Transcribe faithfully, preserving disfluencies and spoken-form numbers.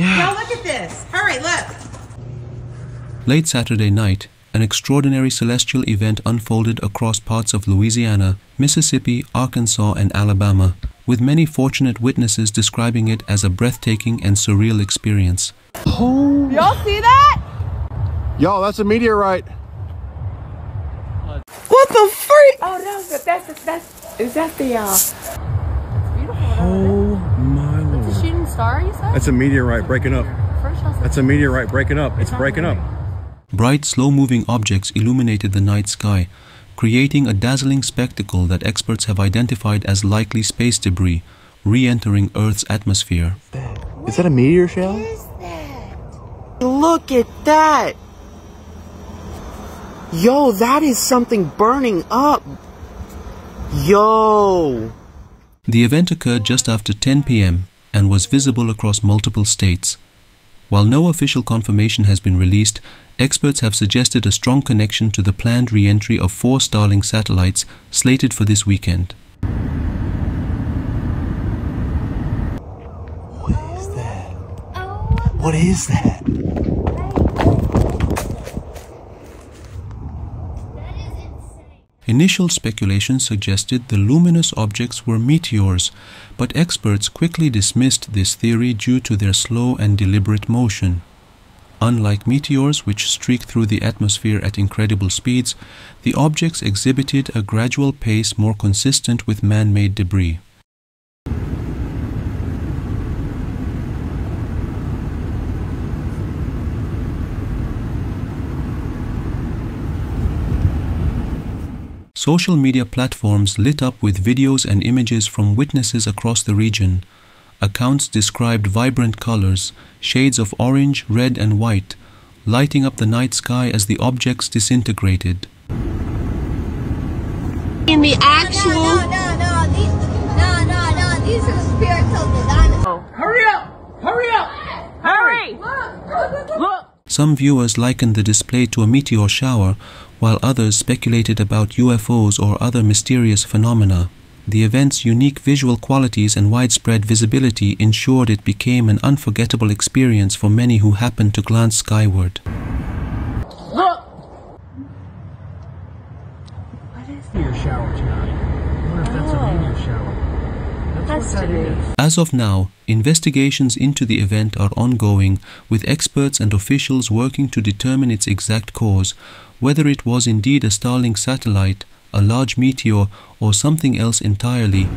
Yeah. Now look at this. Hurry, look. Late Saturday night, an extraordinary celestial event unfolded across parts of Louisiana, Mississippi, Arkansas, and Alabama, with many fortunate witnesses describing it as a breathtaking and surreal experience. Oh. Y'all see that? Y'all, that's a meteorite. What the freak? Oh no, that's that's, that's is that the uh? It's beautiful. Oh my lord! It's a shooting star, you said? That's a meteorite breaking up. That's a meteorite breaking up. It's breaking up. Bright, slow-moving objects illuminated the night sky, creating a dazzling spectacle that experts have identified as likely space debris re-entering Earth's atmosphere. Is that a meteor shell? What is that? Look at that! Yo, that is something burning up! Yo! The event occurred just after ten P M and was visible across multiple states. While no official confirmation has been released, experts have suggested a strong connection to the planned re-entry of four Starlink satellites slated for this weekend. What is that? What is that? That is insane. Initial speculation suggested the luminous objects were meteors, but experts quickly dismissed this theory due to their slow and deliberate motion. Unlike meteors, which streak through the atmosphere at incredible speeds, the objects exhibited a gradual pace more consistent with man-made debris. Social media platforms lit up with videos and images from witnesses across the region. Accounts described vibrant colors, shades of orange, red, and white, lighting up the night sky as the objects disintegrated. In the actual... No, no, no, no, these, no, no, no, these are spiritual designers. Oh. Hurry up! Hurry up! Hurry! Look! Look! Some viewers likened the display to a meteor shower, while others speculated about U F Os or other mysterious phenomena. The event's unique visual qualities and widespread visibility ensured it became an unforgettable experience for many who happened to glance skyward. Look! What is that? Meteor shower, Johnny. I wonder if that's a meteor shower. That's, that's what that is. As of now, investigations into the event are ongoing, with experts and officials working to determine its exact cause, whether it was indeed a Starlink satellite, a large meteor, or something else entirely.